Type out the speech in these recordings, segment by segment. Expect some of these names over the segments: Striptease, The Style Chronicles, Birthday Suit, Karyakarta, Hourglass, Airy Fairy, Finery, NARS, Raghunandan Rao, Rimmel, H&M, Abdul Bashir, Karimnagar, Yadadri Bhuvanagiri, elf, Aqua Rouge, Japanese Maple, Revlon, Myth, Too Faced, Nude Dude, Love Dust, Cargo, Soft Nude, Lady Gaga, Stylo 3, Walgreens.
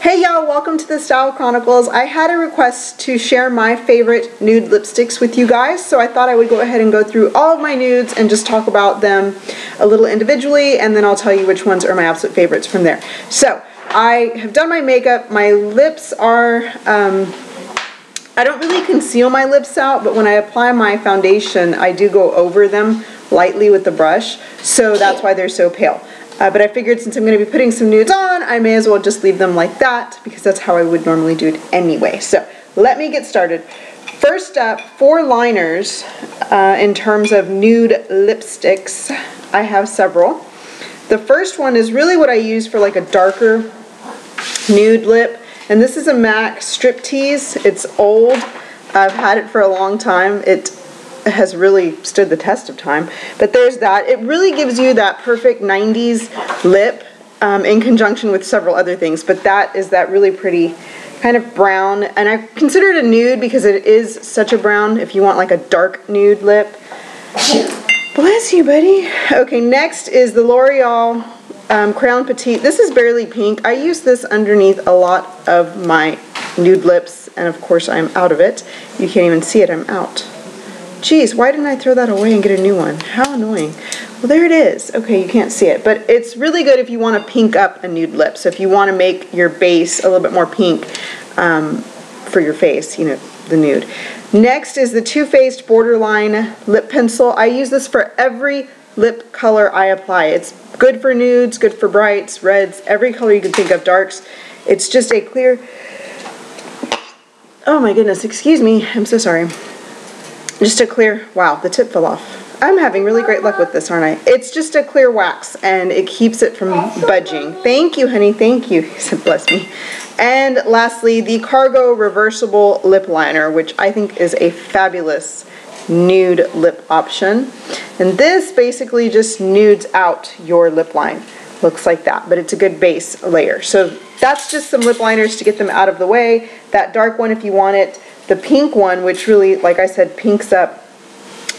Hey y'all, welcome to The Style Chronicles. I had a request to share my favorite nude lipsticks with you guys, so I thought I would go ahead and go through all of my nudes and just talk about them a little individually, and then I'll tell you which ones are my absolute favorites from there. So, I have done my makeup. My lips are, I don't really conceal my lips out, but when I apply my foundation, I do go over them lightly with the brush, so that's why they're so pale. But I figured since I'm going to be putting some nudes on, I may as well just leave them like that because that's how I would normally do it anyway. So let me get started. First up, for liners, in terms of nude lipsticks, I have several. The first one is really what I use for like a darker nude lip. And this is a MAC Striptease. It's old. I've had it for a long time. It has really stood the test of time, but there's that. It really gives you that perfect 90s lip in conjunction with several other things, but that is that really pretty kind of brown, and I consider it a nude because it is such a brown if you want like a dark nude lip. Bless you, buddy. Okay, next is the L'Oreal Crayon Petite. This is barely pink. I use this underneath a lot of my nude lips, and of course I'm out of it. You can't even see it, I'm out. Geez, why didn't I throw that away and get a new one? How annoying. Well, there it is. Okay, you can't see it, but it's really good if you want to pink up a nude lip. So if you want to make your base a little bit more pink for your face, you know, the nude. Next is the Too Faced Borderline Lip Pencil. I use this for every lip color I apply. It's good for nudes, good for brights, reds, every color you can think of, darks. It's just a clear... Oh my goodness, excuse me. I'm so sorry. Just a clear, wow, the tip fell off. I'm having really great luck with this, aren't I? It's just a clear wax, and it keeps it from budging. Thank you, honey, thank you. He said, bless me. And lastly, the Cargo Reversible Lip Liner, which I think is a fabulous nude lip option. And this basically just nudes out your lip line. Looks like that, but it's a good base layer. So that's just some lip liners to get them out of the way. That dark one if you want it. The pink one, which really, like I said, pinks up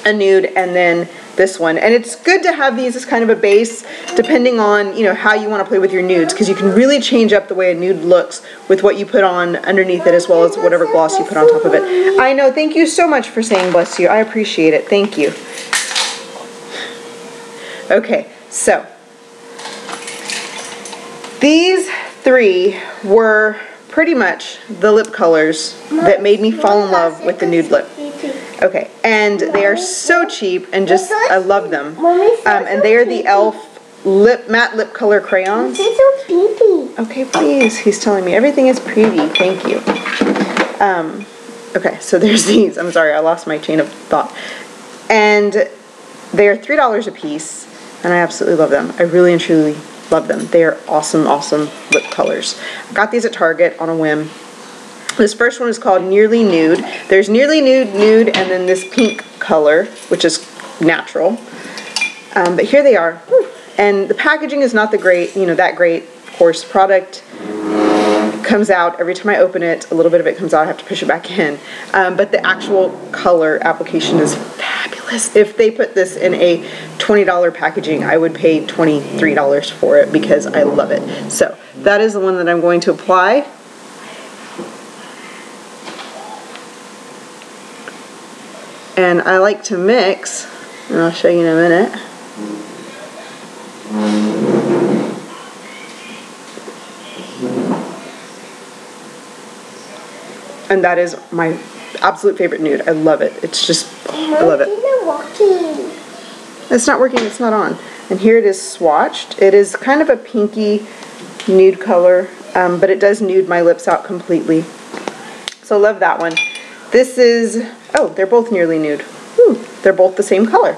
a nude, and then this one. And it's good to have these as kind of a base depending on, you know, how you want to play with your nudes, because you can really change up the way a nude looks with what you put on underneath it as well as whatever gloss you put on top of it. I know, thank you so much for saying bless you. I appreciate it. Thank you. Okay, so these three were pretty much the lip colors that made me fall in love with the nude lip. Okay, and they are so cheap, and just, I love them. And they are the Elf matte lip color crayons. Okay, please, he's telling me everything is pretty, thank you. Okay, so there's these. I'm sorry, I lost my chain of thought. And they are $3 a piece, and I absolutely love them. I really and truly love them. They are awesome, awesome lip colors. I got these at Target on a whim. This first one is called Nearly Nude. There's Nearly Nude, Nude, and then this pink color, which is natural. But here they are. And the packaging is not the great, you know, that great, of course, product. Comes out every time I open it. A little bit of it comes out. I have to push it back in. But the actual color application is fabulous. If they put this in a $20 packaging, I would pay $23 for it because I love it. So that is the one that I'm going to apply. And I like to mix, and I'll show you in a minute. And that is my absolute favorite nude. I love it. It's just, oh, I love it. It's not working. It's not on. And here it is swatched. It is kind of a pinky nude color, but it does nude my lips out completely. So love that one. This is, oh, they're both Nearly Nude. Ooh, they're both the same color.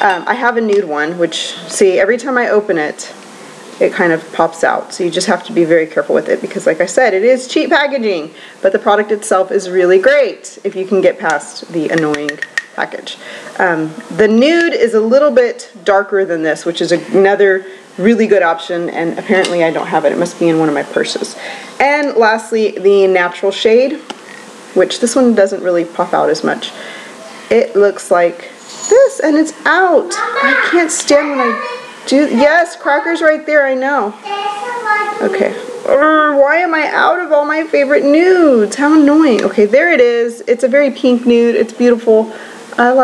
I have a nude one, which, see, every time I open it, it kind of pops out, so you just have to be very careful with it because, like I said, it is cheap packaging, but the product itself is really great if you can get past the annoying package. The nude is a little bit darker than this, which is another really good option, and apparently I don't have it. It must be in one of my purses. And lastly, the natural shade, which this one doesn't really pop out as much. It looks like this, and it's out. I can't stand when I... Yes, Crocker's right there, I know. Okay, Why am I out of all my favorite nudes? How annoying. Okay, there it is. It's a very pink nude. It's beautiful. I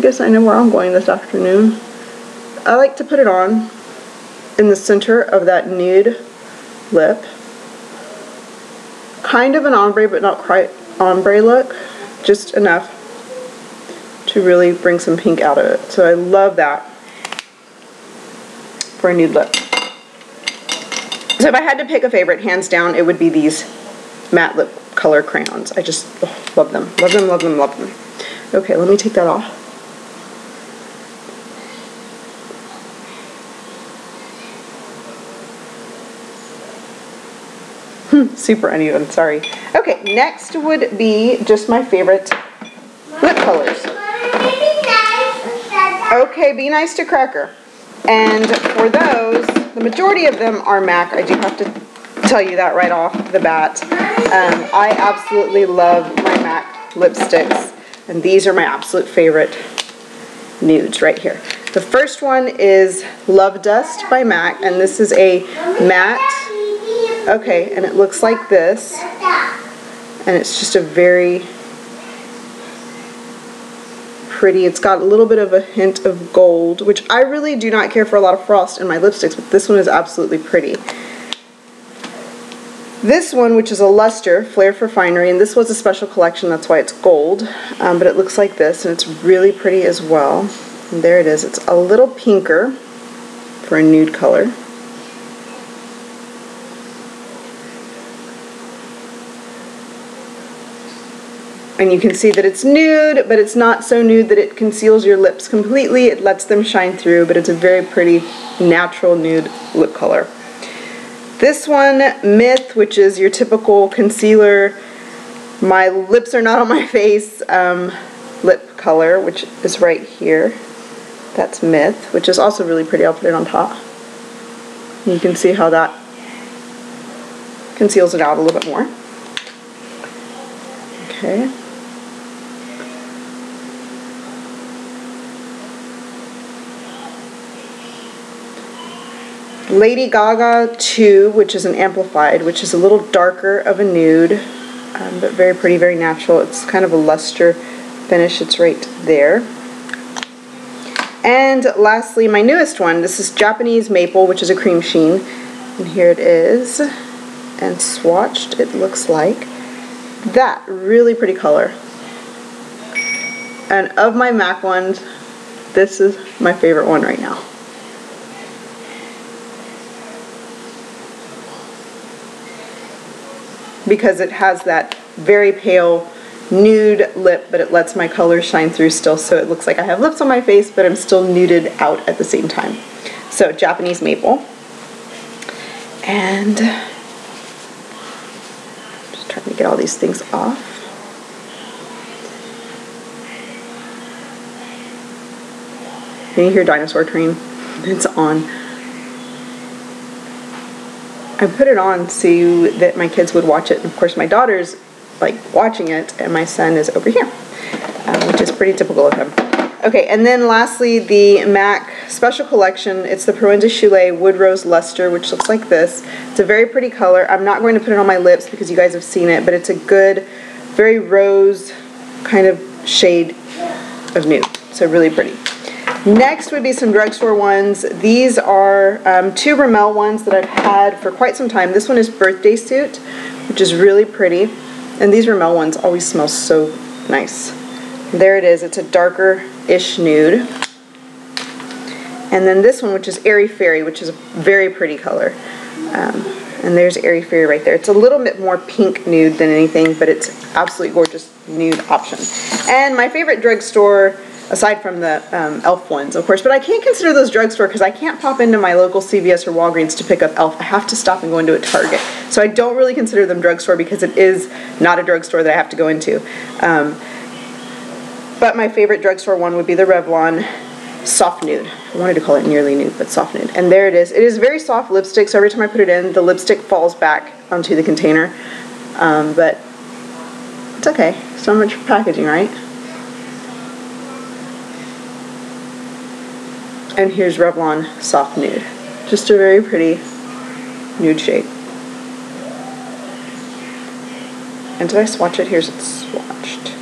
guess I know where I'm going this afternoon. I like to put it on in the center of that nude lip. Kind of an ombre, but not quite ombre look. Just enough to really bring some pink out of it. So I love that for a nude lip. So if I had to pick a favorite, hands down, it would be these matte lip color crayons. I just love them. Love them, love them, love them. Okay, let me take that off. Super uneven, sorry. Okay, next would be just my favorite lip colors. Okay, be nice to Cracker. And for those, the majority of them are MAC. I do have to tell you that right off the bat. I absolutely love my MAC lipsticks. And these are my absolute favorite nudes right here. The first one is Love Dust by MAC. And this is a matte... Okay, and it looks like this, and it's just a very pretty, it's got a little bit of a hint of gold, which I really do not care for a lot of frost in my lipsticks, but this one is absolutely pretty. This one, which is a Luster Flare for Finery, and this was a special collection, that's why it's gold, but it looks like this, and it's really pretty as well. And there it is, it's a little pinker for a nude color. And you can see that it's nude, but it's not so nude that it conceals your lips completely. It lets them shine through, but it's a very pretty natural nude lip color. This one, Myth, which is your typical concealer, my lips are not on my face, lip color, which is right here. That's Myth, which is also really pretty. I'll put it on top. You can see how that conceals it out a little bit more. Okay. Lady Gaga 2, which is an amplified, which is a little darker of a nude, but very pretty, very natural. It's kind of a luster finish. It's right there. And lastly, my newest one. This is Japanese Maple, which is a cream sheen. And here it is. And swatched, it looks like. That really pretty color. And of my MAC ones, this is my favorite one right now. Because it has that very pale nude lip, but it lets my color shine through still, so it looks like I have lips on my face, but I'm still nuded out at the same time. So Japanese Maple. And let me get all these things off. Can you hear Dinosaur Train? It's on. I put it on so that my kids would watch it. And of course, my daughter's like watching it, and my son is over here, which is pretty typical of him. Okay, and then lastly, the MAC Special Collection. It's the Proenza Schouler Wood Rose Luster, which looks like this. It's a very pretty color. I'm not going to put it on my lips because you guys have seen it, but it's a good, very rose kind of shade of nude. So really pretty. Next would be some drugstore ones. These are two Rimmel ones that I've had for quite some time. This one is Birthday Suit, which is really pretty. And these Rimmel ones always smell so nice. There it is. It's a darker-ish nude. And then this one, which is Airy Fairy, which is a very pretty color. And there's Airy Fairy right there. It's a little bit more pink nude than anything, but it's absolutely gorgeous nude option. And my favorite drugstore, aside from the elf ones, of course, but I can't consider those drugstore because I can't pop into my local CVS or Walgreens to pick up elf. I have to stop and go into a Target. So I don't really consider them drugstore because it is not a drugstore that I have to go into. But my favorite drugstore one would be the Revlon Soft Nude. I wanted to call it Nearly Nude, but Soft Nude. And there it is. It is a very soft lipstick, so every time I put it in, the lipstick falls back onto the container. But it's okay. So much for packaging, right? And here's Revlon Soft Nude. Just a very pretty nude shade. And did I swatch it? Here's it swatched.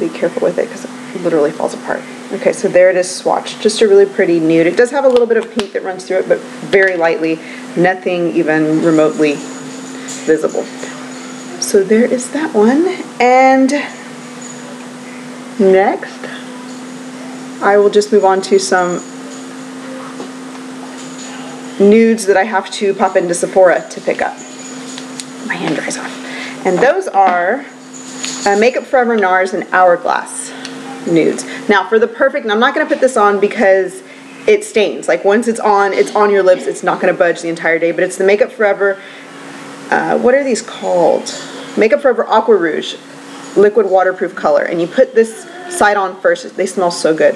Be careful with it because it literally falls apart. Okay, so there it is swatched. Just a really pretty nude. It does have a little bit of pink that runs through it, but very lightly. Nothing even remotely visible. So there is that one. And next, I will just move on to some nudes that I have to pop into Sephora to pick up. My hand dries off. And those are Makeup Forever, NARS, and Hourglass nudes. Now for the perfect, and I'm not going to put this on because it stains. Like once it's on your lips. It's not going to budge the entire day, but it's the Makeup Forever, what are these called? Makeup Forever Aqua Rouge Liquid Waterproof Color. And you put this side on first. They smell so good.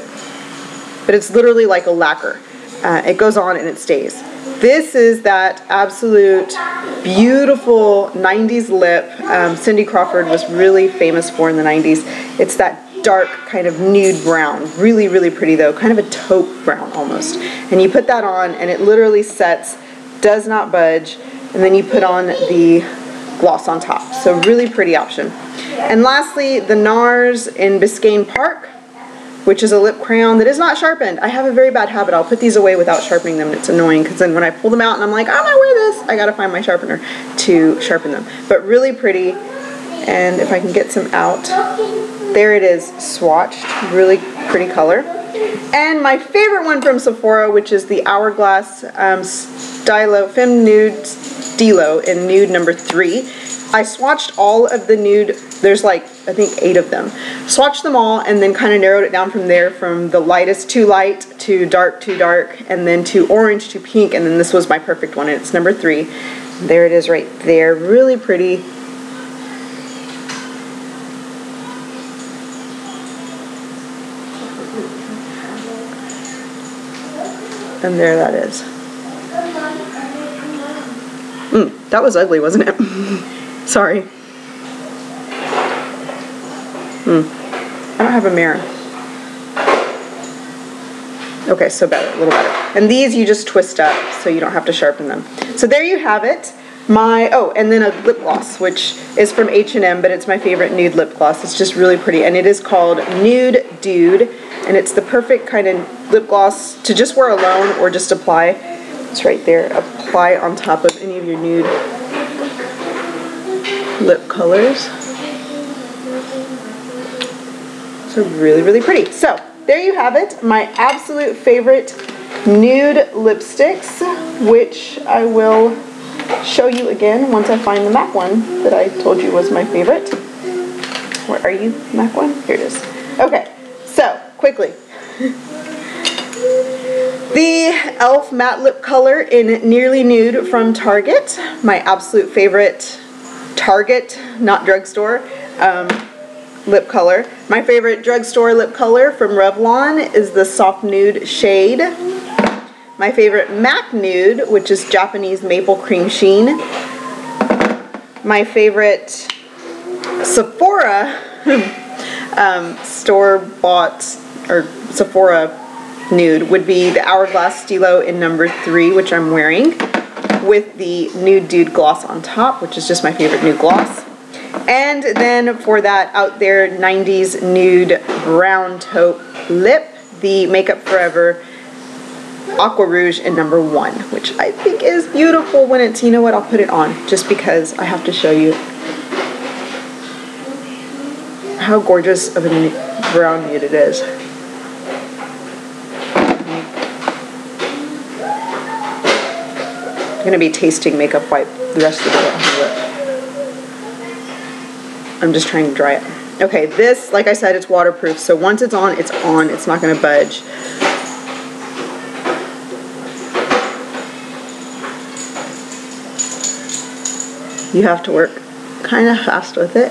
But it's literally like a lacquer. It goes on and it stays. This is that absolute beautiful 90s lip Cindy Crawford was really famous for in the 90s. It's that dark kind of nude brown. Really, really pretty though. Kind of a taupe brown almost. And you put that on and it literally sets, does not budge. And then you put on the gloss on top. So really pretty option. And lastly, the NARS in Biscayne Park, which is a lip crayon that is not sharpened. I have a very bad habit. I'll put these away without sharpening them. It's annoying because then when I pull them out and I'm like, I'm gonna wear this, I gotta find my sharpener to sharpen them. But really pretty. And if I can get some out, there it is swatched. Really pretty color. And my favorite one from Sephora, which is the Hourglass Femme Nude Stylo in nude number 3. I swatched all of the nude, there's like, I think 8 of them. Swatched them all and then kind of narrowed it down from there, from the lightest to light, to dark to dark, and then to orange to pink, and then this was my perfect one, and it's number 3. There it is right there, really pretty. And there that is. That was ugly, wasn't it? Sorry. I don't have a mirror. Okay, so better, a little better. And these you just twist up so you don't have to sharpen them. So there you have it. Oh, and then a lip gloss, which is from H&M, but it's my favorite nude lip gloss. It's just really pretty, and it is called Nude Dude, and it's the perfect kind of lip gloss to just wear alone or just apply. It's right there. Apply on top of any of your nude lip colors. So really, really pretty. So there you have it, my absolute favorite nude lipsticks, which I will show you again once I find the MAC one that I told you was my favorite. Where are you, MAC one? Here it is. Okay, so quickly. The Elf Matte Lip Color in Nearly Nude from Target, my absolute favorite Target, not drugstore, lip color. My favorite drugstore lip color from Revlon is the Soft Nude shade. My favorite MAC nude, which is Japanese Maple Cream Sheen. My favorite Sephora store-bought or Sephora nude would be the Hourglass Stylo in number 3, which I'm wearing, with the Nude Dude gloss on top, which is just my favorite nude gloss. And then for that out there 90s nude brown taupe lip, the Makeup Forever Aqua Rouge in number 1, which I think is beautiful when it's, you know what, I'll put it on just because I have to show you how gorgeous of a brown nude it is. I'm going to be tasting makeup wipe the rest of the day on my lip. I'm just trying to dry it. Okay, this, like I said, it's waterproof, so once it's on, it's on. It's not going to budge. You have to work kind of fast with it.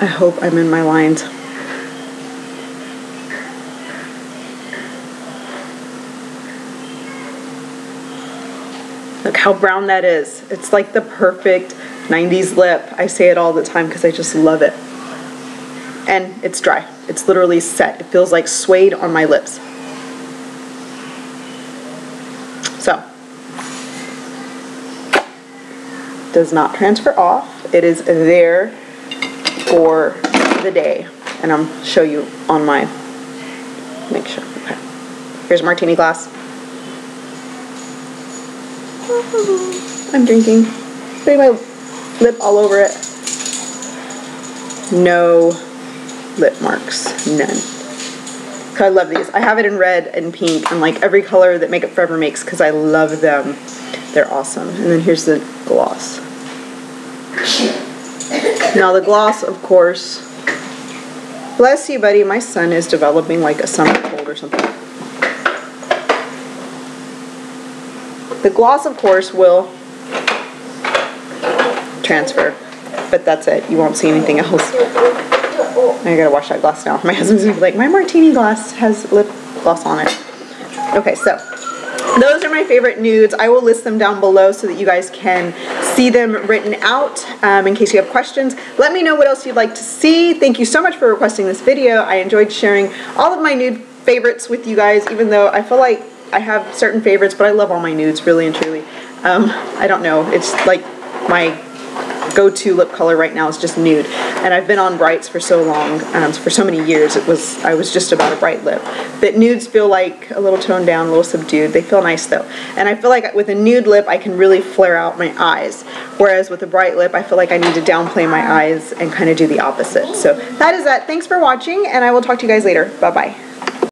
I hope I'm in my lines. Okay. how brown that is. It's like the perfect 90s lip. I say it all the time because I just love it. And it's dry. It's literally set. It feels like suede on my lips. So, does not transfer off. It is there for the day. And I'll show you on my, make sure, okay. Here's a martini glass. I'm drinking, putting my lip all over it. No lip marks, none. So I love these. I have it in red and pink and like every color that Makeup Forever makes because I love them. They're awesome. And then here's the gloss. Now the gloss, of course, bless you, buddy. My son is developing like a summer cold or something. The gloss, of course, will transfer, but that's it. You won't see anything else. I gotta wash that glass now. My husband's gonna be like, my martini glass has lip gloss on it. Okay, so those are my favorite nudes. I will list them down below so that you guys can see them written out in case you have questions. Let me know what else you'd like to see. Thank you so much for requesting this video. I enjoyed sharing all of my nude favorites with you guys, even though I feel like I have certain favorites, but I love all my nudes, really and truly. I don't know. It's like my go-to lip color right now is just nude. And I've been on brights for so long, for so many years, I was just about a bright lip. But nudes feel like a little toned down, a little subdued. They feel nice though. And I feel like with a nude lip, I can really flare out my eyes. Whereas with a bright lip, I feel like I need to downplay my eyes and kind of do the opposite. So that is that. Thanks for watching, and I will talk to you guys later. Bye-bye.